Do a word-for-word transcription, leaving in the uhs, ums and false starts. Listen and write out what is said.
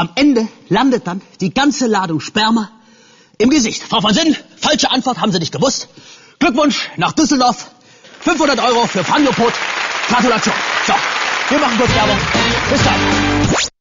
Am Ende landet dann die ganze Ladung Sperma im Gesicht. Frau von Sinnen, falsche Antwort, haben Sie nicht gewusst. Glückwunsch nach Düsseldorf. fünfhundert Euro für Pfannkopot. Gratulation. So, wir machen kurz Werbung. Bis dann.